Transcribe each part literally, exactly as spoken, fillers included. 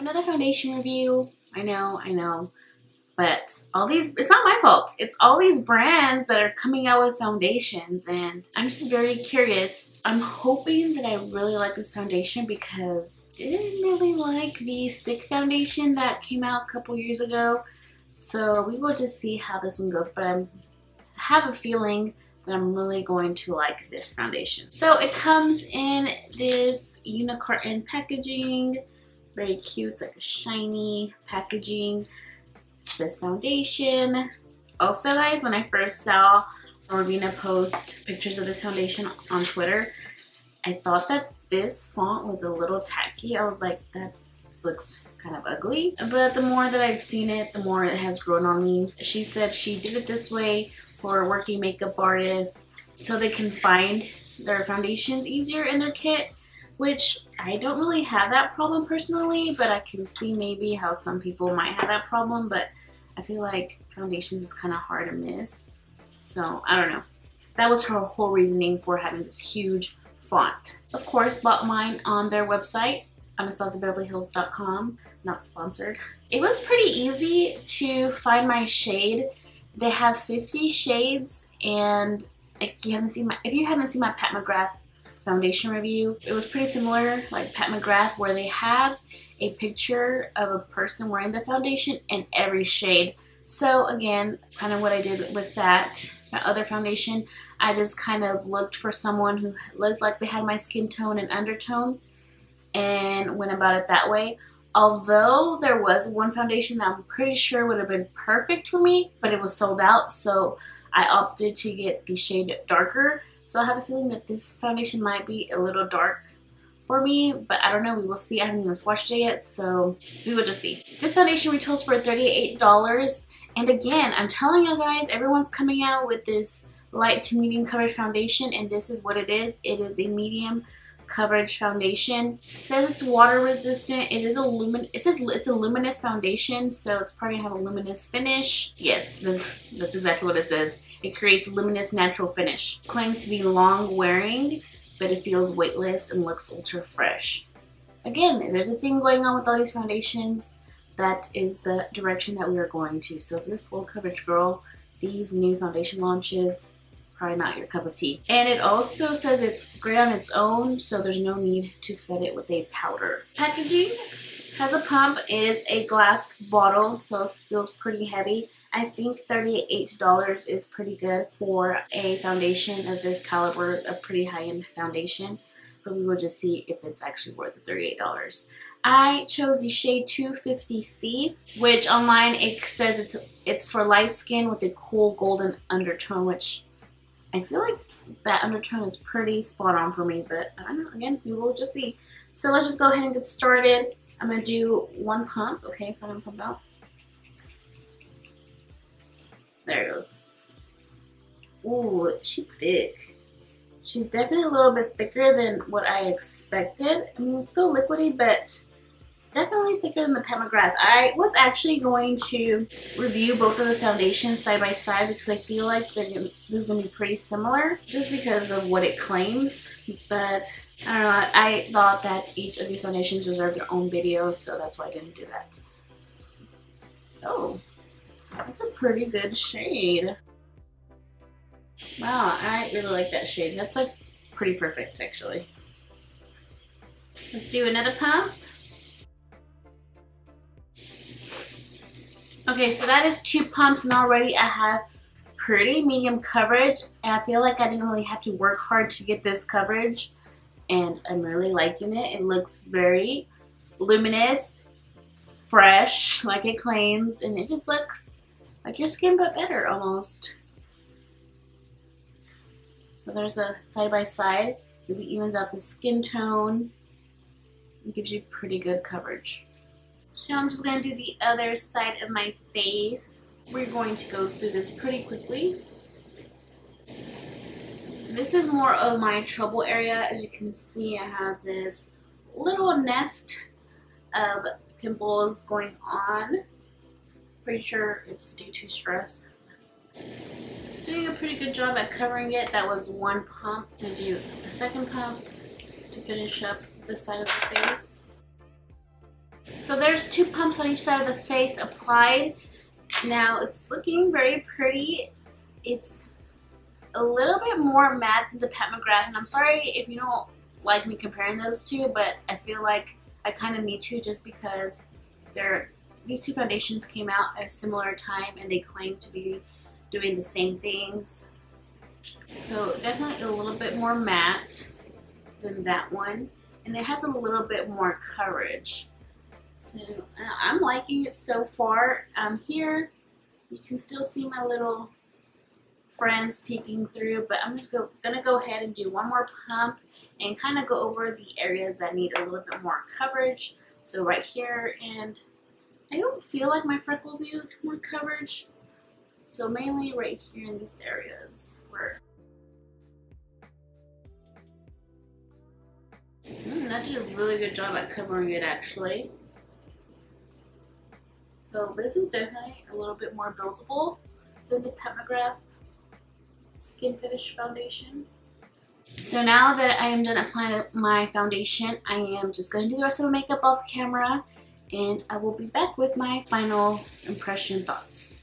another foundation review. I know, I know. But all these, it's not my fault. It's all these brands that are coming out with foundations, and I'm just very curious. I'm hoping that I really like this foundation because I didn't really like the stick foundation that came out a couple years ago. So we will just see how this one goes, but I'm, I have a feeling that I'm really going to like this foundation. So it comes in this unicorn packaging. Very cute, it's like a shiny packaging. This foundation. Also, guys, when I first saw Ravina post pictures of this foundation on Twitter, I thought that this font was a little tacky. I was like, that looks kind of ugly. But the more that I've seen it, the more it has grown on me. She said she did it this way for working makeup artists so they can find their foundations easier in their kit, which I don't really have that problem personally, but I can see maybe how some people might have that problem, but I feel like foundations is kind of hard to miss. So I don't know. That was her whole reasoning for having this huge font. Of course, bought mine on their website, anastasia beverly hills dot com, not sponsored. It was pretty easy to find my shade. They have fifty shades, and if you haven't seen my, if you haven't seen my Pat McGrath foundation review, it was pretty similar like Pat McGrath, where they have a picture of a person wearing the foundation in every shade. So again, kind of what I did with that, my other foundation, I just kind of looked for someone who looked like they had my skin tone and undertone and went about it that way. Although there was one foundation that I'm pretty sure would have been perfect for me, but it was sold out, so I opted to get the shade darker. So I have a feeling that this foundation might be a little dark for me, but I don't know. We will see. I haven't even swatched it yet, so we will just see. This foundation retails for thirty-eight dollars. And again, I'm telling you guys, everyone's coming out with this light to medium coverage foundation, and this is what it is. It is a medium coverage foundation. It says it's water resistant. It is a lumin. It says it's a luminous foundation, so it's probably gonna have a luminous finish. Yes, that's, that's exactly what it says. It creates luminous natural finish. Claims to be long wearing, but it feels weightless and looks ultra fresh. Again, there's a thing going on with all these foundations. That is the direction that we are going to. So if you're a full coverage girl, these new foundation launches, probably not your cup of tea. And it also says it's great on its own, so there's no need to set it with a powder. Packaging has a pump. It is a glass bottle, so it feels pretty heavy. I think thirty-eight dollars is pretty good for a foundation of this caliber, a pretty high-end foundation, but we will just see if it's actually worth the thirty-eight dollars. I chose the shade two fifty C, which online it says it's, it's for light skin with a cool golden undertone, which I feel like that undertone is pretty spot on for me, but I don't know, again, we will just see. So let's just go ahead and get started. I'm going to do one pump, okay, so I'm going to pump out. There it goes. Ooh, she's thick. She's definitely a little bit thicker than what I expected. I mean, it's still liquidy, but definitely thicker than the Pat McGrath. I was actually going to review both of the foundations side by side because I feel like they're gonna, this is going to be pretty similar just because of what it claims. But I don't know, I, I thought that each of these foundations deserved their own video, so that's why I didn't do that. Oh. That's a pretty good shade. Wow, I really like that shade. That's like pretty perfect, actually. Let's do another pump. Okay, so that is two pumps, and already I have pretty medium coverage, and I feel like I didn't really have to work hard to get this coverage, and I'm really liking it. It looks very luminous, fresh, like it claims, and it just looks like your skin but better almost. So there's a side by side. It really evens out the skin tone. It gives you pretty good coverage. So I'm just gonna do the other side of my face. We're going to go through this pretty quickly. This is more of my trouble area. As you can see, I have this little nest of pimples going on. Pretty sure it's due to stress. It's doing a pretty good job at covering it. That was one pump. I'm gonna do a second pump to finish up this side of the face. So there's two pumps on each side of the face applied. Now it's looking very pretty. It's a little bit more matte than the Pat McGrath, and I'm sorry if you don't like me comparing those two, but I feel like I kind of need to, just because they're, these two foundations came out at a similar time and they claim to be doing the same things. So definitely a little bit more matte than that one, and it has a little bit more coverage. So uh, I'm liking it so far. Um, here you can still see my little friends peeking through, but I'm just go, gonna go ahead and do one more pump and kind of go over the areas that need a little bit more coverage. So right here, and I don't feel like my freckles need more coverage. So mainly right here in these areas where mm, that did a really good job at covering it, actually. So this is definitely a little bit more buildable than the Pat McGrath Skin Finish Foundation. So now that I am done applying my foundation, I am just going to do the rest of my makeup off camera, and I will be back with my final impression thoughts.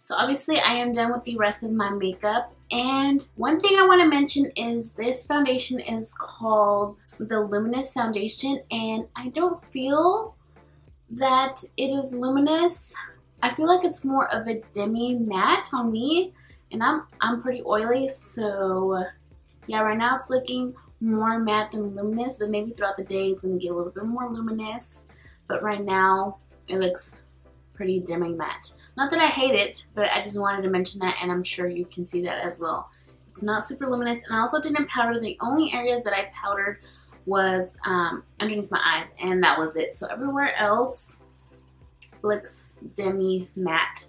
So obviously I am done with the rest of my makeup, and one thing I want to mention is this foundation is called the Luminous Foundation, and I don't feel that it is luminous. I feel like it's more of a demi matte on me, and I'm I'm pretty oily, so yeah, right now it's looking more matte than luminous, but maybe throughout the day it's gonna get a little bit more luminous. But right now it looks pretty dimming matte. Not that I hate it, but I just wanted to mention that, and I'm sure you can see that as well. It's not super luminous, and I also didn't powder. The only areas that I powdered was um, underneath my eyes, and that was it. So everywhere else looks demi matte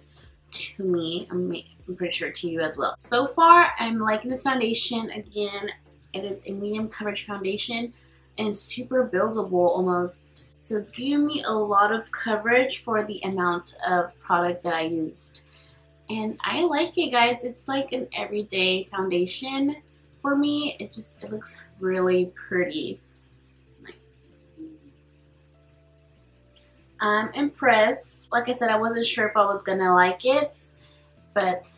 to me. I'm, I'm pretty sure to you as well. So far, I'm liking this foundation. Again, it is a medium coverage foundation and super buildable almost. So it's giving me a lot of coverage for the amount of product that I used. And I like it, guys. It's like an everyday foundation for me. It just, it looks really pretty. I'm impressed. Like I said, I wasn't sure if I was gonna like it, but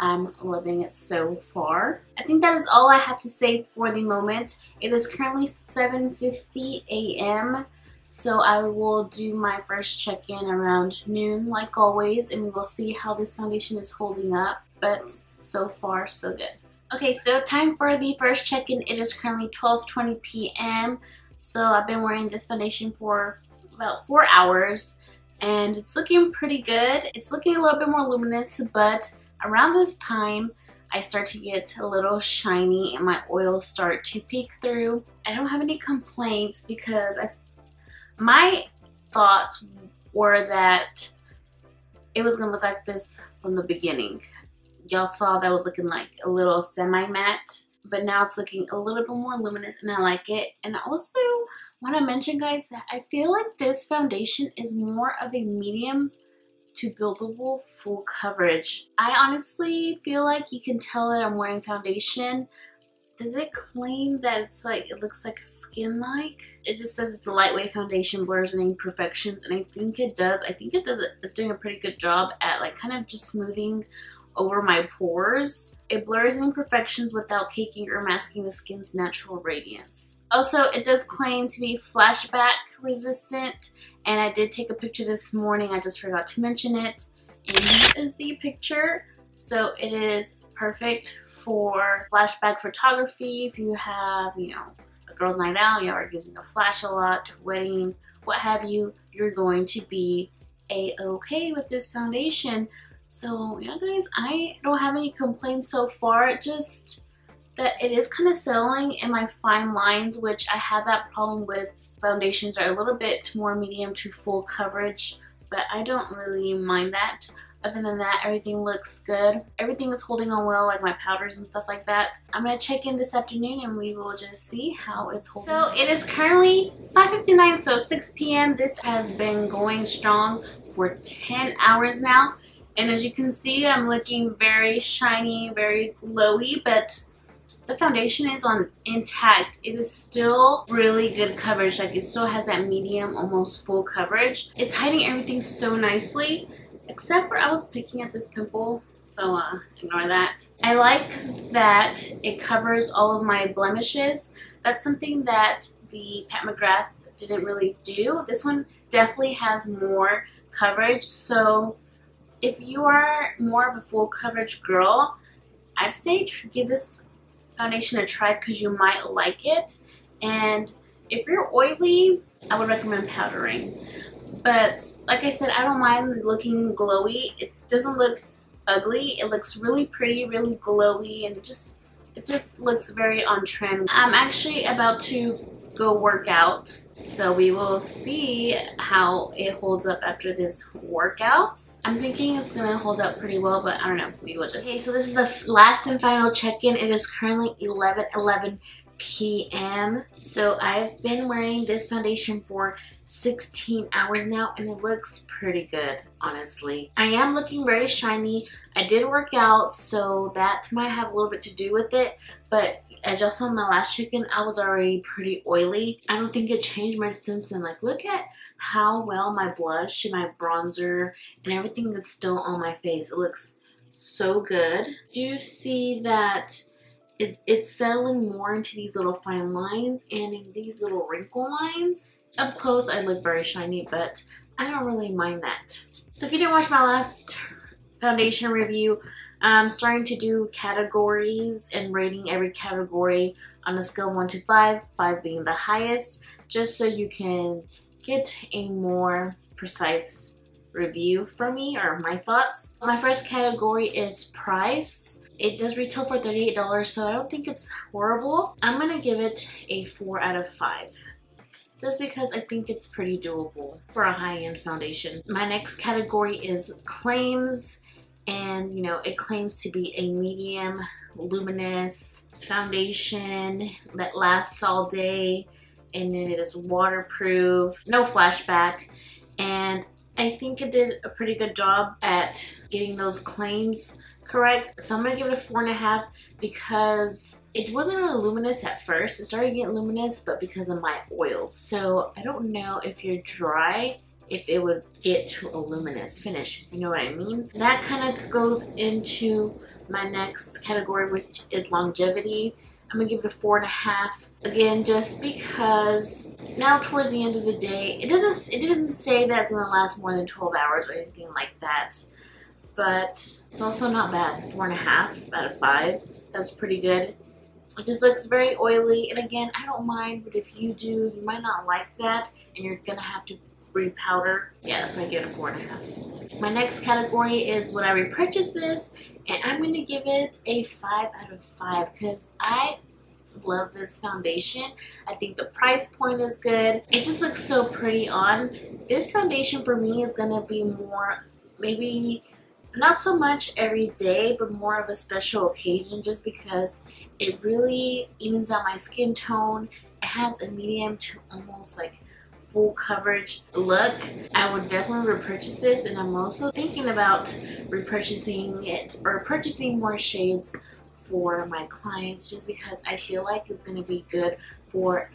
I'm loving it so far. I think that is all I have to say for the moment. It is currently seven fifty a m so I will do my first check-in around noon like always, and we will see how this foundation is holding up, but so far so good. Okay, so time for the first check-in. It is currently twelve twenty p m so I've been wearing this foundation for about four hours and it's looking pretty good. It's looking a little bit more luminous, but around this time, I start to get a little shiny and my oils start to peek through. I don't have any complaints because I, my thoughts were that it was gonna look like this from the beginning. Y'all saw that was looking like a little semi-matte, but now it's looking a little bit more luminous and I like it. And I also want to mention, guys, that I feel like this foundation is more of a medium to buildable full coverage. I honestly feel like you can tell that I'm wearing foundation. Does it claim that it's like, it looks like skin-like? It just says it's a lightweight foundation, blurs and imperfections, and I think it does. I think it does. It's doing a pretty good job at like kind of just smoothing over my pores. It blurs imperfections without caking or masking the skin's natural radiance. Also, it does claim to be flashback resistant, and I did take a picture this morning. I just forgot to mention it. And here is the picture. So it is perfect for flashback photography. If you have, you know, a girls' night out, you are using a flash a lot, wedding, what have you, you're going to be a-okay with this foundation. So yeah, guys, I don't have any complaints so far, just that it is kind of settling in my fine lines, which I have that problem with foundations that are a little bit more medium to full coverage, but I don't really mind that. Other than that, everything looks good. Everything is holding on well, like my powders and stuff like that. I'm gonna check in this afternoon and we will just see how it's holding. So it is currently five fifty-nine, so six p m This has been going strong for ten hours now. And as you can see, I'm looking very shiny, very glowy, but the foundation is on intact, it is still really good coverage. Like, it still has that medium, almost full coverage. It's hiding everything so nicely, except for I was picking at this pimple, so uh, ignore that. I like that it covers all of my blemishes. That's something that the Pat McGrath didn't really do. This one definitely has more coverage, so if you are more of a full coverage girl, I'd say give this foundation a try because you might like it. And if you're oily, I would recommend powdering. But like I said, I don't mind looking glowy. It doesn't look ugly. It looks really pretty, really glowy, and it just it just looks very on trend. I'm actually about to go work out, so we will see how it holds up after this workout. I'm thinking it's gonna hold up pretty well, but I don't know, we will just. Okay, so this is the last and final check-in. It is currently eleven eleven p m So I've been wearing this foundation for sixteen hours now, and it looks pretty good, honestly. I am looking very shiny. I did work out, so that might have a little bit to do with it, but as y'all saw in my last check-in, I was already pretty oily. I don't think it changed much since then. Like, look at how well my blush and my bronzer and everything is still on my face. It looks so good. Do you see that it, it's settling more into these little fine lines and in these little wrinkle lines? Up close, I look very shiny, but I don't really mind that. So if you didn't watch my last foundation review, I'm starting to do categories and rating every category on a scale of one to five, five being the highest, just so you can get a more precise review from me or my thoughts. My first category is price. It does retail for thirty-eight dollars, so I don't think it's horrible. I'm gonna give it a four out of five. Just because I think it's pretty doable for a high-end foundation. My next category is claims, and you know, it claims to be a medium luminous foundation that lasts all day, and then it is waterproof, no flashback, and I think it did a pretty good job at getting those claims correct. So I'm gonna give it a four and a half because it wasn't really luminous at first. It started getting luminous, but because of my oils. So I don't know if you're dry, if it would get to a luminous finish, you know what I mean? That kind of goes into my next category, which is longevity. I'm gonna give it a four and a half. Again, just because now towards the end of the day, it doesn't it didn't say that it's gonna last more than twelve hours or anything like that. But it's also not bad. Four and a half out of five. That's pretty good. It just looks very oily. And again, I don't mind, but if you do, you might not like that, and you're gonna have to repowder. Yeah, that's why I give it a four and a half. My next category is what I repurchase this, and I'm gonna give it a five out of five because I love this foundation. I think the price point is good. It just looks so pretty on. This foundation for me is gonna be more, maybe not so much every day, but more of a special occasion, just because it really evens out my skin tone. It has a medium to almost like full coverage look. I would definitely repurchase this, and I'm also thinking about repurchasing it or purchasing more shades for my clients, just because I feel like it's going to be good for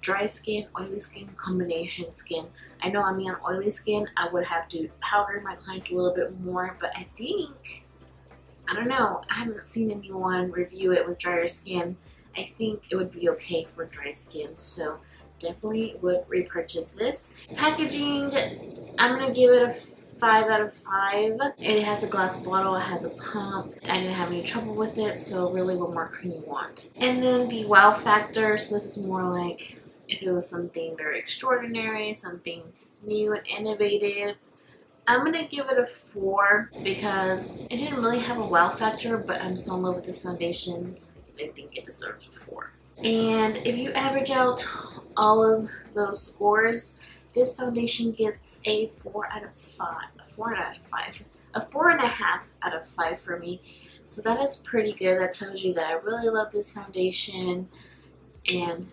dry skin, oily skin, combination skin. I know I mean on oily skin, I would have to powder my clients a little bit more, but I think, I don't know, I haven't seen anyone review it with drier skin. I think it would be okay for dry skin, so definitely would repurchase this. Packaging, I'm gonna give it a five out of five. It has a glass bottle, it has a pump. I didn't have any trouble with it, so really what more can you want? And then the wow factor, so this is more like if it was something very extraordinary, something new and innovative. I'm gonna give it a four because it didn't really have a wow factor, but I'm so in love with this foundation that I think it deserves a four. And if you average out all of those scores, this foundation gets a four out of five, a four out of five, a four and a half out of five for me. So that is pretty good. That tells you that I really love this foundation, and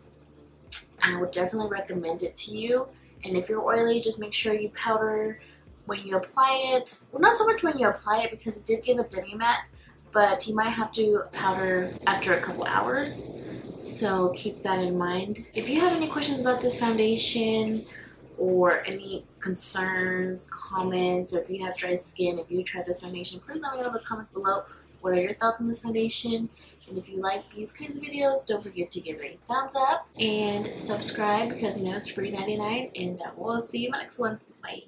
I would definitely recommend it to you. And if you're oily, just make sure you powder when you apply it. Well, not so much when you apply it because it did give a demi matte, but you might have to powder after a couple hours, so keep that in mind. If you have any questions about this foundation or any concerns, comments, or if you have dry skin, if you try this foundation, please let me know in the comments below. What are your thoughts on this foundation? And if you like these kinds of videos, don't forget to give it a thumbs up and subscribe because, you know, it's free ninety-nine, and we'll see you in my next one. Bye.